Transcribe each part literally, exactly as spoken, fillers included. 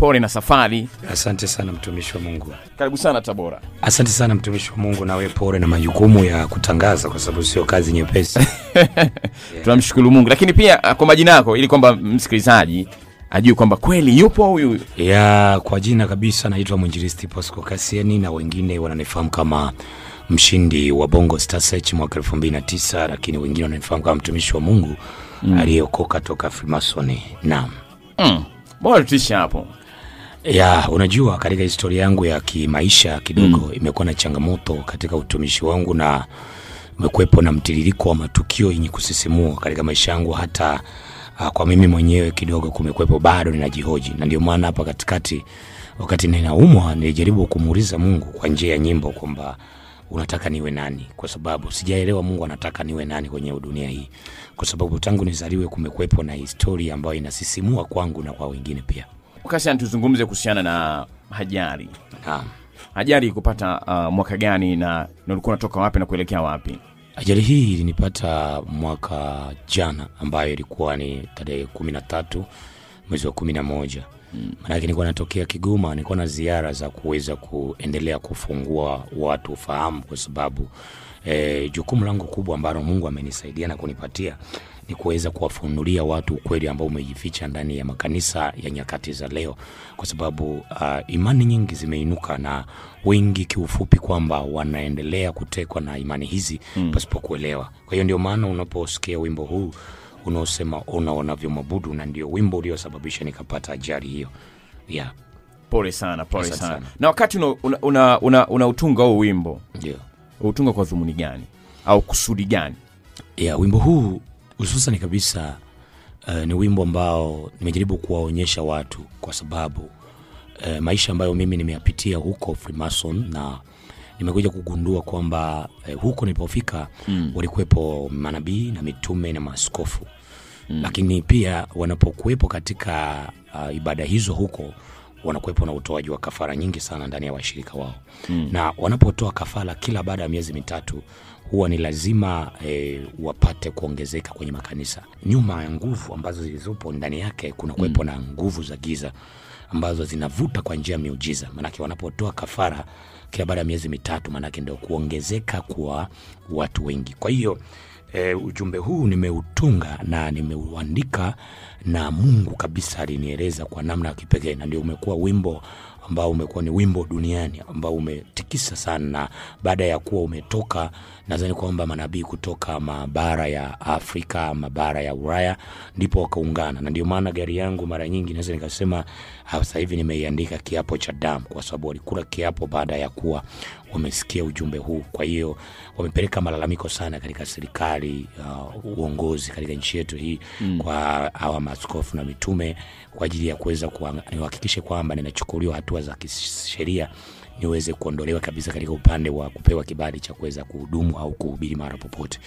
Pole na safari. Asante sana mtumishi wa Mungu. Karibu sana Tabora. Asante sana mtumishi wa Mungu, na wewe pole na majukumu ya kutangaza, kwa sababu sio kazi nyepesi. Yeah. Tunamshukuru Mungu, lakini pia kwa majina yako ili kwamba msikilizaji ajue kwamba kweli yupo huyu. Yeah, kwa jina kabisa naitwa Mwinjilisti Pasco Kasieni, na wengine wananifahamu kama mshindi wa Bongo Star Search mwaka elfu mbili na tisa, lakini wengine wananifahamu kama mtumishi wa Mungu mm. aliyeokoka toka Freemasoni. Naam. Mm. Bora tutisha hapo. Ya, unajua katika historia yangu ya kimaisha kidogo mm. imekuwa na changamoto katika utumishi wangu, na umekuwepo na mtiririko wa matukio yenye kusisimua katika maisha yangu, hata uh, kwa mimi mwenyewe kidogo kumekuwepo bado ninajihoji. Na ndio maana hapa katikati wakati ninaumwa nilijaribu kumuuliza Mungu kwa njia ya nyimbo kwamba unataka niwe nani, kwa sababu sijaelewa Mungu anataka niwe nani kwenye dunia hii, kwa sababu tangu nizaliwe kumekuwepo na historia ambayo inasisimua kwangu na kwa wengine pia. Kasi antuzungumze kuhusiana na Hajari. Naam. Hajari kupata uh, mwaka gani na ulikuwa unatoka wapi na kuelekea wapi? Hajari hii ilinipata mwaka jana, ambayo ilikuwa ni tarehe kumi na tatu mwezi wa kumi na moja. Mm. Maana nilikuwa natokea Kigoma, nilikuwa na ziara za kuweza kuendelea kufungua watu fahamu, kwa sababu eh, jukumu langu kubwa ambalo Mungu amenisaidia na kunipatia ni kuweza kuwafunulia watu ukweli ambao umejificha ndani ya makanisa ya nyakati za leo, kwa sababu uh, imani nyingi zimeinuka na wengi kiufupi kwamba wanaendelea kutekwa na imani hizi mm. pasipokuelewa. Kwa hiyo ndio maana unaposikia wimbo huu unaosema ona wanavyomwabudu, na ndio wimbo uliosababisha nikapata ajali hiyo. Yeah. Pole sana, pole sana. sana. Na wakati unautunga una, una, una huu wimbo, ndio utunga kwa dhumuni gani au kusudi gani? Yeah, wimbo huu hususan kabisa uh, ni wimbo ambao nimejaribu kuwaonyesha watu, kwa sababu uh, maisha ambayo mimi nimeyapitia huko Freemason, na nimekuja kugundua kwamba uh, huko nilipofika mm. walikuwepo manabii na mitume na maaskofu mm. lakini pia wanapokuwepo katika uh, ibada hizo huko wanakuwepo na utoaji wa kafara nyingi sana ndani ya washirika wao mm. na wanapotoa kafara kila baada ya miezi mitatu huwa ni lazima e, wapate kuongezeka kwenye makanisa. Nyuma ya nguvu ambazo zilizopo ndani yake kuna kuwepo mm. na nguvu za giza ambazo zinavuta kwa njia miujiza. Manake wanapotoa kafara kila baada ya miezi mitatu manake ndio kuongezeka kwa watu wengi. Kwa hiyo e, ujumbe huu nimeutunga na nimeuandika, na Mungu kabisa alinieleza kwa namna ya kipekee, na ndio umekuwa wimbo ambao umekuwa ni wimbo duniani ambao umetikisa sana, baada ya kuwa umetoka nadhani kwamba manabii kutoka mabara ya Afrika, mabara ya Ulaya ndipo wakaungana. Na ndio maana gari yangu mara nyingi naweza nikasema sasa hivi nimeiandika kiapo cha damu, kwa sababu walikula kiapo baada ya kuwa wamesikia ujumbe huu. Kwa hiyo wamepeleka malalamiko sana katika serikali, uh, uongozi katika nchi yetu hii mm. kwa hawa maaskofu na mitume, kwa ajili ya kuweza kuhakikisha kwamba ninachukuliwa hatua za kisheria niweze kuondolewa kabisa katika upande wa kupewa kibali cha kuweza kuhudumu au kuhubiri mara popote.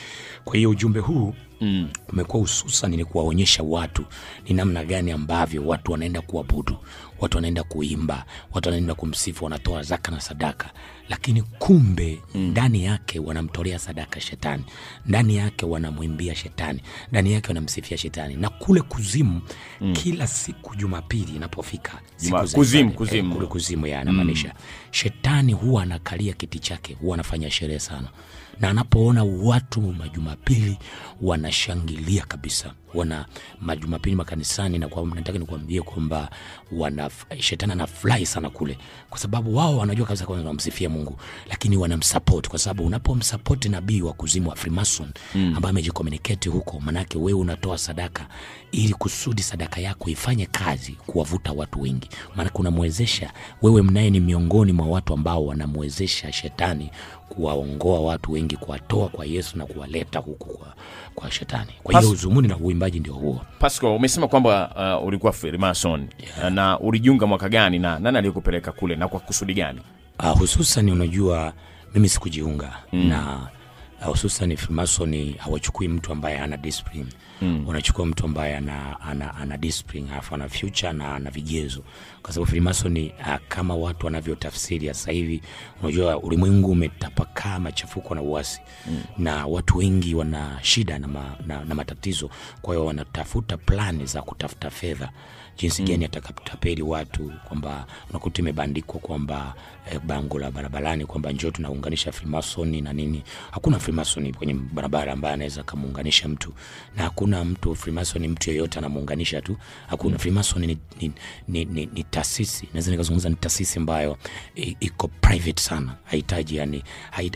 Kwa hiyo ujumbe huu mm. umekuwa hususan ni kuwaonyesha watu ni namna gani ambavyo watu wanaenda kuabudu, watu wanaenda kuimba, watu wanaenda kumsifu, wanatoa zaka na sadaka, lakini kumbe ndani mm. yake wanamtolea sadaka shetani, ndani yake wanamwimbia shetani, ndani yake wanamsifia shetani. Na kule kuzimu mm. kila siku Jumapili inapofika siku Juma, kuzimu kuzimu eh, kule kuzimu ya anamaanisha mm. shetani huwa anakalia kiti chake, huwa anafanya sherehe sana, na anapoona watu majumapili wanashangilia kabisa, wana majumapili makanisani, na kwa mnataka nikwambie kwamba wana shetani anafurahi sana kule, kwa sababu wao wanajua kabisa kwamba wanamsifia Mungu, lakini wanamsupport, kwa sababu unapomsupport nabii wa kuzimu wa Freemason mm. ambaye amejikomunicate huko, maana yake wewe unatoa sadaka ili kusudi sadaka yako ifanye kazi kuwavuta watu wengi, maana kunamwezesha wewe mnaye ni miongoni mwa watu ambao wanamwezesha shetani kuwaongoa watu wengi, kuwatoa kwa Yesu na kuwaleta huko kwa, kwa shetani. Kwa hiyo uzumuni na uimbaji ndio huo. Pasco, umesema kwamba uh, ulikuwa Freemason yeah. na ulijiunga mwaka gani na nani aliyekupeleka kule na kwa kusudi gani? Uh, hususan unajua mimi sikujiunga mm. na uh, hususan Freemason hawachukui mtu ambaye ana discipline. Mm. Wanachukua mtu ambaye ana ana, ana discipline, halafu ana future na ana vigezo. Kwa sababu Freemason uh, kama watu wanavyotafsiri sasa hivi, unajua ulimwengu umetapakaa machafuko na uasi mm. na watu wengi wana shida na, ma, na, na matatizo. Kwa hiyo wanatafuta plani za kutafuta fedha, jinsi gani atakapotapeli watu kwamba unakuta imebandikwa kwamba eh, bango la barabarani kwamba njoo tunaunganisha Freemasoni na nini. Hakuna Freemasoni kwenye barabara ambaye anaweza kumuunganisha mtu, na hakuna mtu Freemasoni mtu yeyote anamuunganisha tu. Hakuna. Freemasoni ni ni ni, ni, ni taasisi, naweza nikazungumza ni taasisi ambayo iko private sana, haitaji yani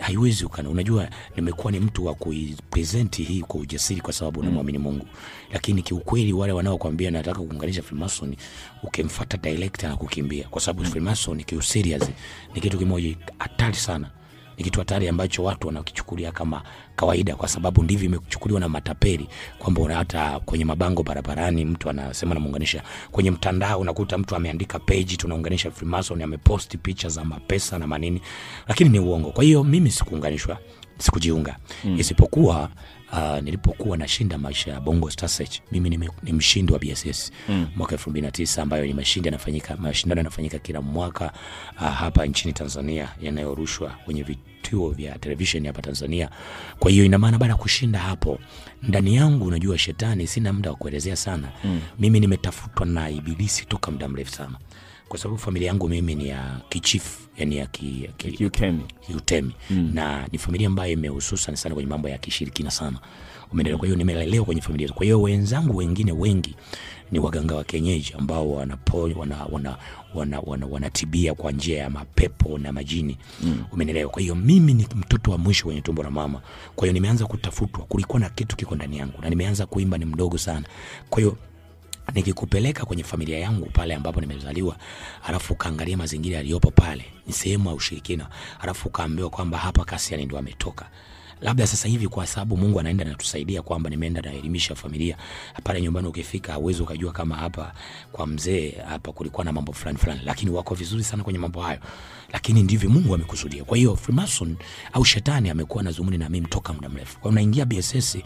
haiwezi ukana. Unajua nimekuwa ni mtu wa kuipresent hii kwa ujasiri kwa sababu mm. naamini Mungu, lakini kiukweli wale wanaokuambia nataka kuunganisha Freemason ukimfuata direct na kukimbia, kwa sababu mm. Freemason kiu serious ni kitu kimoja hatari sana, ni kitu hatari ambacho watu wanakichukulia kama kawaida, kwa sababu ndivyo imechukuliwa na matapeli kwamba hata kwenye mabango barabarani mtu anasema namuunganisha. Kwenye mtandao unakuta mtu ameandika page tunaunganisha Freemason, amepost pictures za mapesa na manini, lakini ni uongo. Kwa hiyo mimi sikuunganishwa, sikujiunga mm. isipokuwa Uh, nilipokuwa nashinda maisha ya Bongo Star Search, mimi ni mshindi wa B S S mm. mwaka elfu mbili na tisa, ambayo ni mashindano yanafanyika mashindano yanafanyika kila mwaka uh, hapa nchini Tanzania, yanayorushwa kwenye vituo vya television hapa Tanzania. Kwa hiyo ina maana baada kushinda hapo, ndani yangu unajua shetani, sina muda wa kuelezea sana mm. mimi nimetafutwa na ibilisi toka muda mrefu sana, kwa sababu familia yangu mimi ni ya kichifu, yani ya ki, ki, ki utemi, ki utemi. Mm. na ni familia ambayo imehususan sana kwenye mambo ya kishirikina sana. Umeelewa? Kwa hiyo nimelelewa kwenye familia. Kwa hiyo wenzangu wengine wengi ni waganga wa kienyeji ambao wanaponya wana wana wana wanatibia wana kwa njia ya mapepo na majini. Mm. Umeelewa? Kwa hiyo mimi ni mtoto wa mwisho kwenye tumbo la mama. Kwa hiyo nimeanza kutafutwa, kulikuwa na kitu kiko ndani yangu, na nimeanza kuimba ni mdogo sana. Kwa hiyo nikikupeleka kwenye familia yangu pale ambapo nimezaliwa, alafu kaangalia mazingira yaliyopo pale, ni sehemu ya ushirikina, alafu kaambiwa kwamba hapa kasi ndio ametoka. Labda sasa hivi kwa sababu Mungu anaenda na tusaidia kwamba nimeenda na elimisha familia. Pale nyumbani ukifika hauwezi ukajua kama hapa kwa mzee hapa kulikuwa na mambo fulani fulani, lakini wako vizuri sana kwenye mambo hayo. Lakini ndivyo Mungu amekusudia. Kwa hiyo Freemason au shetani amekuwa na dhumuni na mimi toka muda mrefu. Kwa unaingia B S S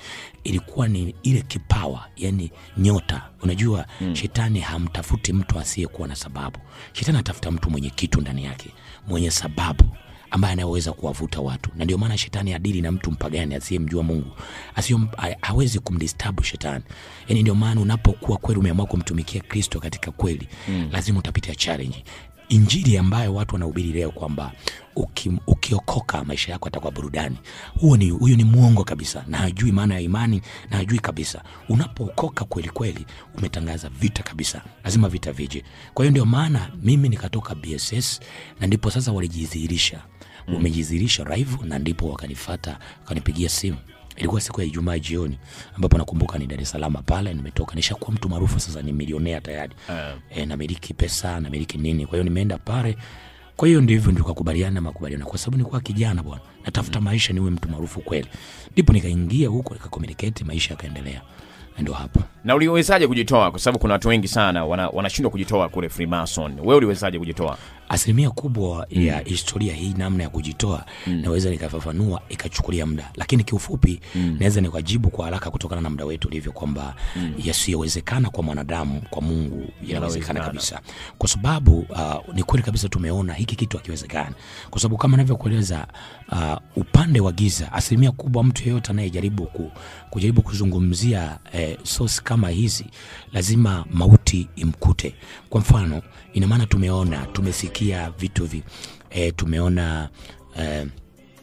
ilikuwa ni ile kipawa, yani nyota. Unajua mm. shetani hamtafuti mtu asiyekuwa na sababu. Shetani atafuta mtu mwenye kitu ndani yake, mwenye sababu ambaye anaweza kuwavuta watu. Na ndio maana shetani adili na mtu mpagani asiyemjua Mungu. Asiyom hawezi kumdisturb shetani. Yaani ndio maana unapokuwa kweli umeamua kumtumikia Kristo katika kweli, mm. lazima utapitia challenge. Injili ambayo watu wanahubiri leo kwamba ukiokoka maisha yako atakuwa burudani, huo ni huyo ni muongo kabisa, na hajui maana ya imani, na hajui kabisa. Unapookoka kweli kweli umetangaza vita kabisa, lazima vita vije. Kwa hiyo ndio maana mimi nikatoka B S S, na ndipo sasa walijidhihirisha mm. umejidhihirisha live, na ndipo wakanifuata wakanipigia simu. Ilikuwa siku ya Ijumaa jioni ambapo nakumbuka ni Dar es Salaam pale nimetoka, nishakuwa mtu maarufu sasa, ni milionea tayari. Um. E, na miliki pesa, na miliki nini. Kwa hiyo nimeenda pale. Kwa hiyo ndivyo ndivyo tukakubaliana makubaliana, kwa sababu nilikuwa kijana bwana, natafuta mm. maisha niwe mtu maarufu kweli. Ndipo nikaingia huko nikakomunicate, maisha yakaendelea. Ndio hapo. Na uliwezaje kujitoa, kwa sababu kuna watu wengi sana wanashindwa wana kujitoa kule Freemason. Wewe uliwezaje kujitoa? Asilimia kubwa mm. ya historia hii namna ya kujitoa mm. naweza nikafafanua ikachukulia muda, lakini kiufupi mm. naweza nikajibu kwa haraka kutokana na muda wetu ulivyo kwamba mm. yasiyowezekana kwa mwanadamu kwa Mungu yanawezekana kabisa. Kwa sababu uh, ni kweli kabisa tumeona hiki kitu hakiwezekani. Kwa sababu kama ninavyokueleza uh, upande wa giza, asilimia kubwa mtu yeyote anayejaribu ku, kujaribu kuzungumzia eh, source kama hizi lazima mauti imkute. Kwa mfano, ina maana tumeona, tumesikia vitu vi e, tumeona e,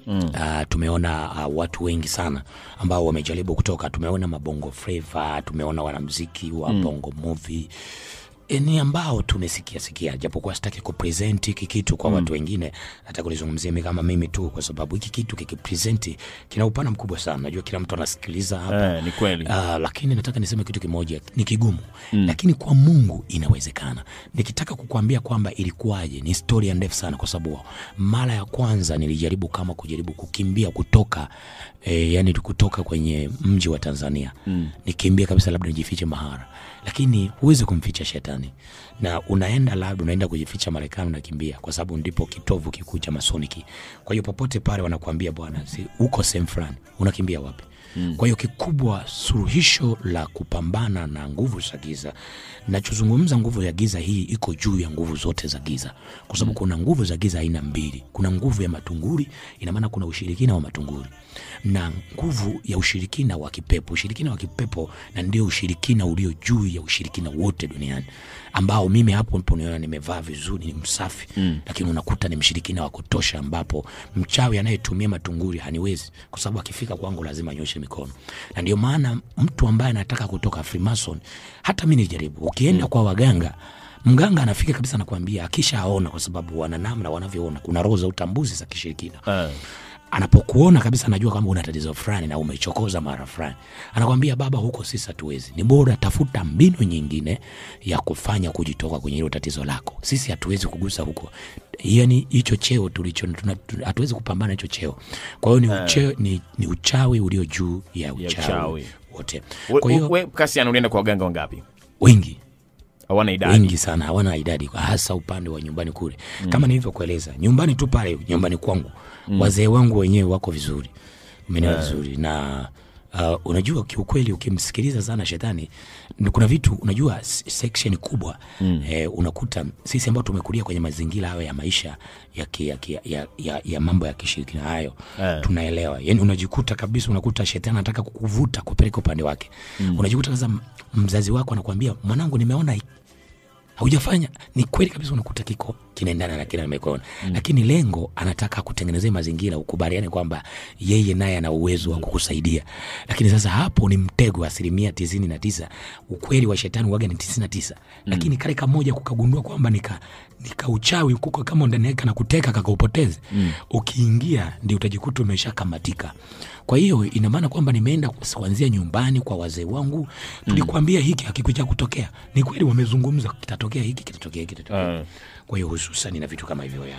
mm. uh, tumeona uh, watu wengi sana ambao wamejaribu kutoka. Tumeona mabongo flavor, tumeona wanamuziki wa mm. bongo movie e, ni ambao tumesikia sikia, japo kwa sitaki kupresent hiki kitu kwa mm. watu wengine, hata kulizungumzia mimi kama mimi tu, kwa sababu hiki kitu kikipresent kina upana mkubwa sana. Najua kila mtu anasikiliza hapa eh, ni kweli uh, lakini nataka niseme kitu kimoja, ni kigumu mm. lakini kwa Mungu inawezekana. Nikitaka kukuambia kwamba ilikuwaje ni historia ndefu sana, kwa sababu mara ya kwanza nilijaribu kama kujaribu kukimbia kutoka eh, yani kutoka kwenye mji wa Tanzania mm. nikimbia kabisa, labda nijifiche mahara, lakini huwezi kumficha shetani. Na unaenda labda unaenda kujificha Marekani, unakimbia, kwa sababu ndipo kitovu kikuu cha masoniki. Kwa hiyo popote pale wanakuambia bwana uko same fulani, unakimbia wapi? Mm. Kwa hiyo kikubwa suluhisho la kupambana na nguvu za giza. Ninachozungumza nguvu ya giza hii iko juu ya nguvu zote za giza. Kwa sababu mm. kuna nguvu za giza aina mbili. Kuna nguvu ya matunguri, ina maana kuna ushirikina wa matunguri, na nguvu ya ushirikina wa kipepo. Ushirikina wa kipepo na ndio ushirikina ulio juu ya ushirikina wote duniani. ambao mimi hapo mponiona nimevaa vizuri, ni msafi, mm. lakini unakuta ni mshirikina wa kutosha, ambapo mchawi anayetumia matunguri haniwezi, kwa sababu akifika kwangu lazima nyoshe mikono. Na ndio maana mtu ambaye anataka kutoka Freemason, hata mimi nijaribu, ukienda mm. kwa waganga, mganga anafika kabisa na kuambia akishaona, kwa sababu wana namna wanavyoona, kuna roho za utambuzi za kishirikina. Uh. Anapokuona kabisa anajua kama una tatizo fulani na umechokoza mara fulani. Anakuambia baba, huko sisi hatuwezi. Ni bora tafuta mbinu nyingine ya kufanya kujitoka kwenye hilo tatizo lako. Sisi hatuwezi kugusa huko. Yaani hicho cheo tulicho hatuwezi kupambana hicho cheo. Kwa hiyo ni, uche, ni ni uchawi ulio juu ya uchawi wote. Kwa hiyo wewe Kasiano unaenda kwa waganga wangapi? Wengi. Hawana idadi. Wengi sana, hawana idadi, hasa upande wa nyumbani kule. Mm. Kama nilivyokueleza, nyumbani tu pale, nyumbani kwangu. Mm. Wazee wangu wenyewe wako vizuri. Umeelewa yeah. vizuri. Na uh, unajua kiukweli ukimsikiliza sana shetani, kuna vitu unajua section kubwa. Mm. Eh, unakuta sisi ambao tumekulia kwenye mazingira hayo ya maisha ya ki, ya, ki, ya ya ya mambo ya kishirikina hayo, yeah. tunaelewa. Yaani unajikuta kabisa unakuta shetani anataka kukuvuta kupeleka upande wake. Mm. Unajikuta kaza mzazi wako anakuambia mwanangu nimeona haujafanya, ni kweli kabisa unakuta kiko kinaendana na kile nimekoona. Mm. Lakini lengo anataka kutengenezea mazingira ukubaliane kwamba yeye naye ana uwezo wa kukusaidia. Lakini sasa hapo ni mtego asilimia tisini na tisa. Ukweli wa shetani waga ni tisini na tisa. Mm. Lakini kale kamoja kukagundua kwamba nika nika uchawi huko kama ndani yake na kuteka kakupoteze. Mm. Ukiingia ndio utajikuta umeshakamatika. Kwa hiyo ina maana kwamba nimeenda kuanzia nyumbani kwa wazee wangu, tulikwambia hiki hakikuja kutokea. Ni kweli wamezungumza kitatokea hiki kitatokea hiki kitatokea. Uh. Kwa hiyo hususan na vitu kama hivyo ya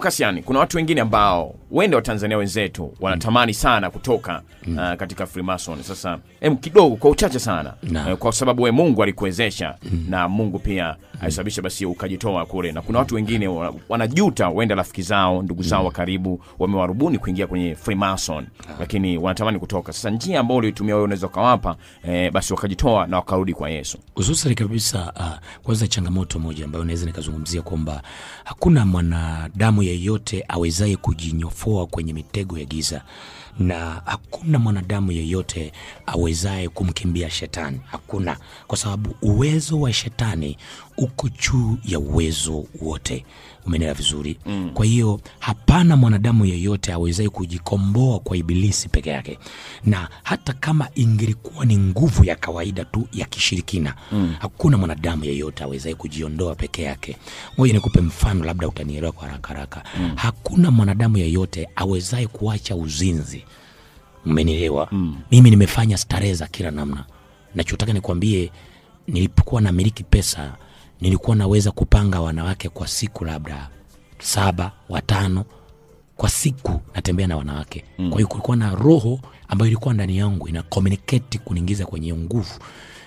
Kasiani, kuna watu wengine ambao wende wa Tanzania wenzetu wanatamani sana kutoka mm. uh, katika Freemason. Sasa em kidogo kwa uchache sana nah. uh, kwa sababu we Mungu alikuwezesha mm. na Mungu pia mm. alisababisha basi ukajitoa kule. Na kuna watu wengine wanajuta, wende rafiki zao, ndugu zao mm. wa karibu wamewarubuni kuingia kwenye Freemason nah. lakini wanatamani kutoka. Sasa njia ambayo ulitumia wewe unaweza kawapa eh, basi wakajitoa na wakarudi kwa Yesu. Hususan kabisa uh, kwanza changamoto moja ambayo naweza nikazungumzia kwamba hakuna mwanadamu yeyote awezaye kujinyofoa kwenye mitego ya giza, na hakuna mwanadamu yeyote awezaye kumkimbia shetani. Hakuna, kwa sababu uwezo wa shetani uko juu ya uwezo wote. Umeelewa vizuri? Mm. Kwa hiyo hapana mwanadamu yeyote awezaye kujikomboa kwa ibilisi peke yake. Na hata kama ingelikuwa ni nguvu ya kawaida tu ya kishirikina, mm. hakuna mwanadamu yeyote awezaye kujiondoa peke yake. Ngoja nikupe mfano labda utanielewa kwa haraka haraka. Mm. Hakuna mwanadamu yeyote awezaye kuacha uzinzi. Umenielewa? Mm. Mimi nimefanya starehe za kila namna. Nachotaka nikwambie, nilipokuwa namiliki pesa nilikuwa naweza kupanga wanawake kwa siku labda saba, watano kwa siku natembea na wanawake. Mm. Kwa hiyo kulikuwa na roho ambayo ilikuwa ndani yangu ina communicate kuningiza kwenye nguvu,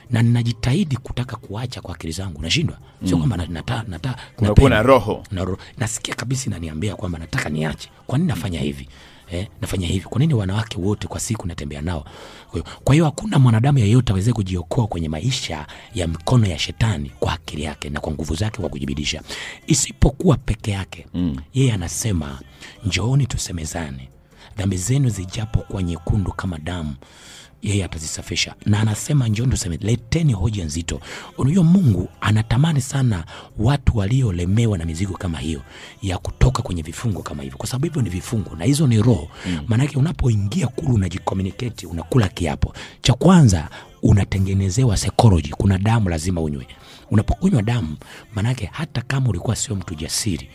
na ninajitahidi kutaka kuacha kwa akili zangu nashindwa. Mm. Sio kwamba nataka nataka kuna roho na roho nasikia kabisa inaniambia kwamba nataka niache. Kwa nini nafanya hivi? Eh, nafanya hivi. Kwa nini wanawake wote kwa siku natembea nao? Kwa hiyo hakuna mwanadamu yeyote aweze kujiokoa kwenye maisha ya mkono ya shetani kwa akili yake na kwa nguvu zake kwa kujibidisha. Isipokuwa peke yake. Mm. Yeye anasema, "Njooni tusemezane. Dhambi zenu zijapo kwa nyekundu kama damu, yeye atazisafisha." Na anasema njooni tusemezane, "Leteni hoja nzito." Unajua Mungu anatamani sana watu waliolemewa na mizigo kama hiyo ya kutoka kwenye vifungo kama hivyo, kwa sababu hivyo ni vifungo na hizo ni roho. Mm. Maana yake unapoingia kule unajicommunicate, unakula kiapo. Cha kwanza unatengenezewa psychology, kuna damu lazima unywe. Unapokunywa damu maana yake hata kama ulikuwa sio mtu jasiri,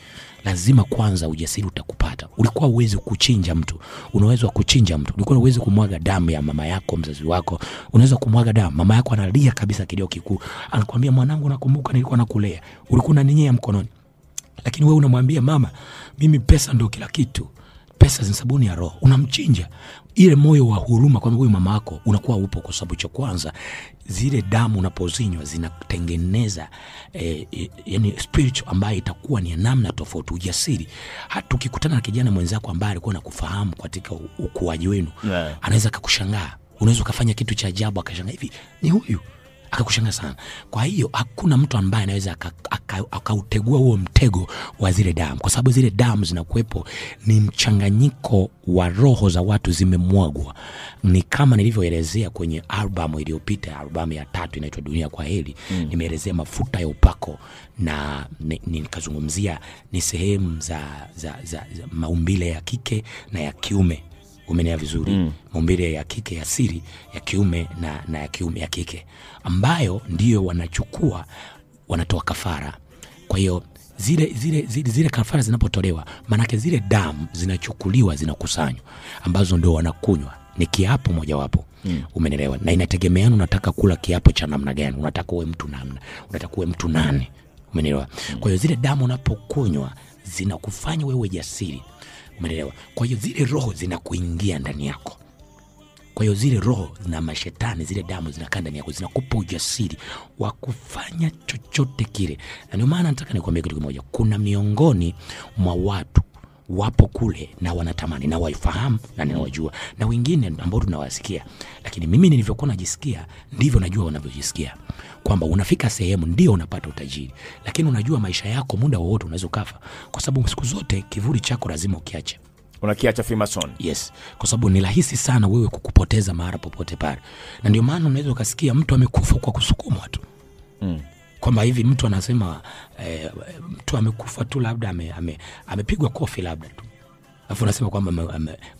lazima kwanza ujasiri utakupata. Ulikuwa uweze kuchinja mtu, unaweza kuchinja mtu. Ulikuwa uweze kumwaga damu ya mama yako, mzazi wako, unaweza kumwaga damu. Mama yako analia kabisa kilio kikuu, anakuambia mwanangu nakumbuka nilikuwa nakulea, ulikuwa unaninyea mkononi. Lakini wewe unamwambia mama, mimi pesa ndio kila kitu. Pesa ni sabuni ya roho. Unamchinja. Ile moyo wa huruma kwa huyu mama yako unakuwa upo, kwa sababu cha kwanza zile damu unapozinywa zinatengeneza eh, eh, yani spiritual ambayo itakuwa ni namna tofauti, ujasiri. Hata ukikutana na kijana mwenzako ambaye alikuwa anakufahamu katika ukuaji wenu, yeah. anaweza kukushangaa. Unaweza kufanya kitu cha ajabu akashangaa, hivi ni huyu. akakushanga sana. Kwa hiyo hakuna mtu ambaye anaweza akautegua huo mtego wa zile damu, kwa sababu zile damu zinakuepo ni mchanganyiko wa roho za watu zimemwagwa. Ni kama nilivyoelezea kwenye albamu iliyopita, albamu ya tatu inaitwa Dunia kwa Heri, mm. nimeelezea mafuta ya upako na nikazungumzia ni sehemu za, za, za, za maumbile ya kike na ya kiume. Umenea vizuri, mm. maumbile ya kike ya siri, ya kiume na, na ya kiume ya kike, ambayo ndiyo wanachukua, wanatoa kafara. Kwa hiyo zile zile zile, zile kafara zinapotolewa, manake zile damu zinachukuliwa, zinakusanywa, ambazo ndio wanakunywa. Ni kiapo moja wapo, mm. umenelewa, na inategemeana unataka kula kiapo cha namna gani, unataka uwe mtu namna, unataka uwe mtu nani, umenelewa. mm. Kwa hiyo zile damu unapokunywa zinakufanya wewe jasiri, umenelewa. Kwa hiyo zile roho zinakuingia ndani yako. Kwa hiyo zile roho na mashetani, zile damu zinakaa ndani yako, zinakupa ujasiri wa kufanya chochote kile. Na ndio maana nataka nikwambie kitu kimoja. Kuna miongoni mwa watu wapo kule na wanatamani na waifahamu na ninawajua, na wengine ambao tunawasikia, lakini mimi nilivyokuwa najisikia ndivyo najua wanavyojisikia, kwamba unafika sehemu ndio unapata utajiri, lakini unajua maisha yako muda wote unaweza kufa, kwa sababu siku zote kivuli chako lazima ukiache. Unakiacha Freemason. Yes, kwa sababu ni rahisi sana wewe kukupoteza mahali popote pale. Na ndio maana unaweza ukasikia mtu amekufa kwa kusukumwa tu. Mm. Kwamba hivi mtu anasema eh, mtu amekufa tu labda amepigwa ame, ame kofi labda tu. Alafu unasema kwamba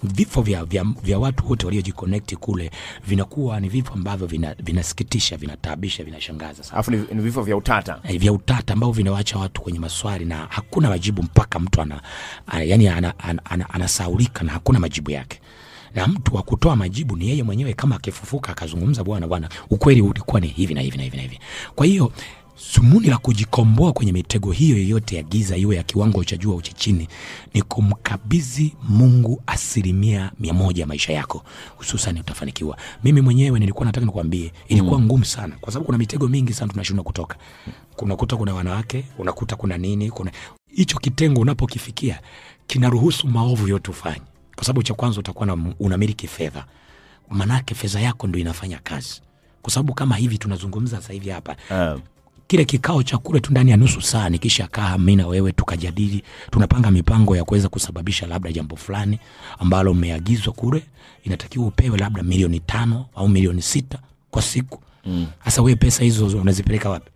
vifo vya, vya vya watu wote waliojiconnect kule vinakuwa ni vifo ambavyo vinasikitisha, vina vinataabisha, vinashangaza sana. Alafu ni vifo vya utata. Eh, vya utata ambao vinawaacha watu kwenye maswali na hakuna majibu, mpaka mtu ana, ana yani ana, ana, ana, anasaulika na hakuna majibu yake. Na mtu wa kutoa majibu ni yeye mwenyewe, kama akifufuka akazungumza, bwana bwana ukweli ulikuwa ni hivi na hivi na hivi na hivi. Kwa hiyo sumuni la kujikomboa kwenye mitego hiyo yoyote ya giza, iwe ya kiwango cha juu au cha chini, ni kumkabidhi Mungu asilimia mia moja maisha yako, hususan utafanikiwa. Mimi mwenyewe nilikuwa nataka nikwambie ilikuwa mm. ngumu sana, kwa sababu kuna mitego mingi sana tunashindwa kutoka. Unakuta kuna wanawake, unakuta kuna nini, kuna hicho kitengo unapokifikia kinaruhusu maovu yote ufanye, kwa sababu cha kwanza utakuwa unamiliki fedha, manake fedha yako ndio inafanya kazi. Kwa sababu kama hivi tunazungumza sasa hivi hapa, um. kile kikao cha kule tu ndani ya nusu saa nikisha kaa mimi na wewe tukajadili, tunapanga mipango ya kuweza kusababisha labda jambo fulani ambalo umeagizwa kule, inatakiwa upewe labda milioni tano au milioni sita kwa siku. Sasa mm. wewe pesa hizo unazipeleka wapi?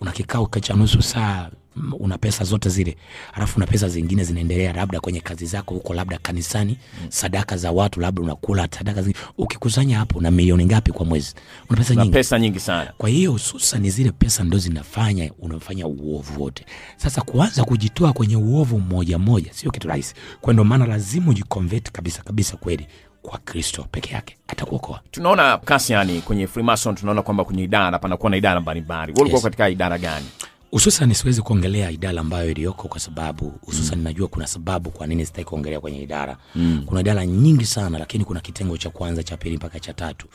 Una kikao cha nusu saa, una pesa zote zile, alafu una pesa zingine zinaendelea labda kwenye kazi zako huko, labda kanisani, sadaka za watu, labda unakula sadaka zingine. Ukikusanya hapo na milioni ngapi kwa mwezi? Una pesa nyingi, pesa nyingi sana. Kwa hiyo hususan ni zile pesa ndo zinafanya unafanya uovu wote. Sasa kuanza kujitoa kwenye uovu moja moja sio kitu rahisi. Kwa ndio maana lazima ujiconvert kabisa kabisa kweli kwa Kristo peke yake atakuokoa. Tunaona kasi yani kwenye Freemason, tunaona kwamba kwenye idara panakuwa na idara mbalimbali. Wewe ulikuwa yes. katika idara gani? Hususan siwezi kuongelea idara ambayo iliyoko, kwa sababu hususan mm. najua kuna sababu kwa nini sitaki kuongelea kwenye idara. Mm. Kuna idara nyingi sana, lakini kuna kitengo cha kwanza, cha pili mpaka cha tatu.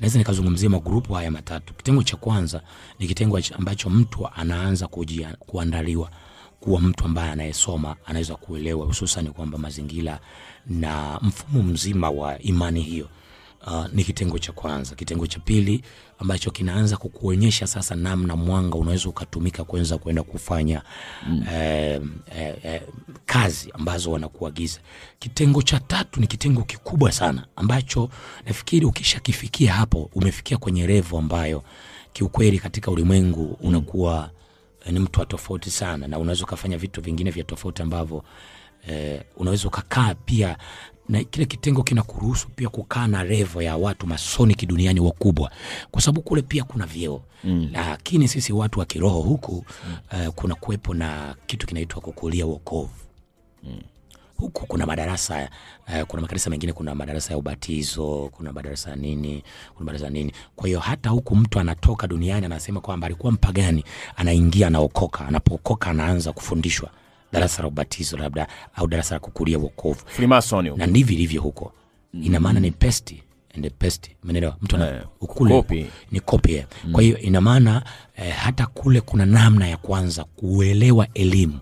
Naweza nikazungumzia magrupu haya matatu. Kitengo cha kwanza ni kitengo ambacho mtu anaanza kujia, kuandaliwa kuwa mtu ambaye anayesoma, anaweza kuelewa hususan kwamba mazingira na mfumo mzima wa imani hiyo. Uh, ni kitengo cha kwanza. Kitengo cha pili ambacho kinaanza kukuonyesha sasa namna mwanga unaweza ukatumika kuanza kwenda kufanya mm. eh, eh, eh, kazi ambazo wanakuagiza. Kitengo cha tatu ni kitengo kikubwa sana ambacho nafikiri ukishakifikia hapo umefikia kwenye level ambayo kiukweli katika ulimwengu mm. unakuwa eh, ni mtu tofauti sana, na unaweza kufanya vitu vingine vya tofauti ambavyo eh, unaweza kukaa pia. Na kile kitengo kinakuruhusu pia kukaa na revo ya watu masoni kiduniani wakubwa, kwa sababu kule pia kuna vyeo. Mm. Lakini sisi watu wa kiroho huku mm. uh, kuna kuwepo na kitu kinaitwa kukulia wokovu. Mm. Huku kuna madarasa, uh, kuna makanisa mengine kuna madarasa ya ubatizo, kuna madarasa nini, kuna madarasa nini. Kwa hiyo hata huku mtu anatoka duniani anasema kwamba alikuwa mpagani, anaingia anaokoka, anapookoka anaanza kufundishwa darasa la ubatizo labda au darasa la kukulia wokovu. Freemason. Na ndivyo ilivyo huko. Mm. Ina maana ni pesti and the pesti. Umeelewa? Mtu ana ukule ni copy. Mm. Kwa hiyo ina maana eh, hata kule kuna namna ya kwanza kuelewa elimu.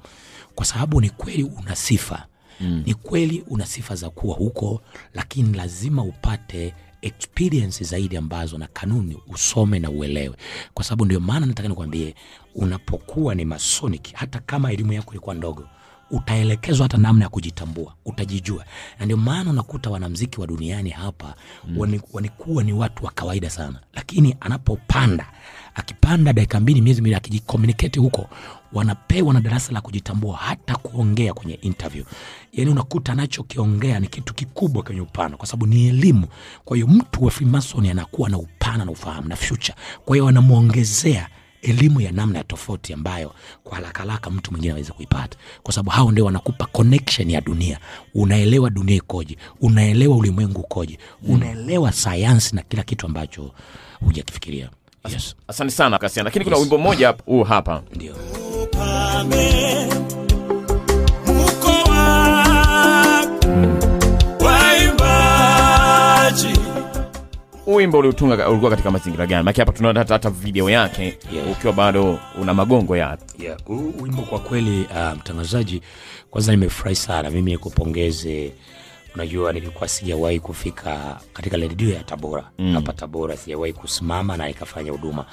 Kwa sababu ni kweli una sifa. Mm. Ni kweli una sifa za kuwa huko, lakini lazima upate experience zaidi ambazo na kanuni usome na uelewe. Kwa sababu ndio maana nataka nikwambie, unapokuwa ni masoniki, hata kama elimu yako ilikuwa ndogo, utaelekezwa hata namna ya kujitambua, utajijua. Na ndio maana unakuta wanamuziki wa duniani hapa mm. wanikuwa ni watu wa kawaida sana, lakini anapopanda, akipanda dakika mbili, miezi mbili, akijikomunicate huko, wanapewa na darasa la kujitambua, hata kuongea kwenye interview. Yaani unakuta anachokiongea ni kitu kikubwa kwenye upana, kwa sababu ni elimu. Kwa hiyo mtu wa Freemason anakuwa na upana na ufahamu na future. Kwa hiyo wanamuongezea elimu ya namna tofauti ambayo kwa haraka haraka mtu mwingine hawezi kuipata, kwa sababu hao ndio wanakupa connection ya dunia. Unaelewa dunia ikoje, unaelewa ulimwengu ukoje, unaelewa sayansi na kila kitu ambacho hujakifikiria. Yes. Asante sana Kasian, lakini yes, kuna wimbo mmoja hapa huu hapa ndio wimbo uliotunga ulikuwa katika mazingira gani? Maki hapa tunaona hata, hata video yake yeah, ukiwa bado una magongo ya yeah. Wimbo kwa kweli uh, mtangazaji, kwanza nimefurahi sana mimi nikupongeze. Unajua nilikuwa sijawahi kufika katika redio ya Tabora mm. hapa Tabora sijawahi kusimama na nikafanya huduma,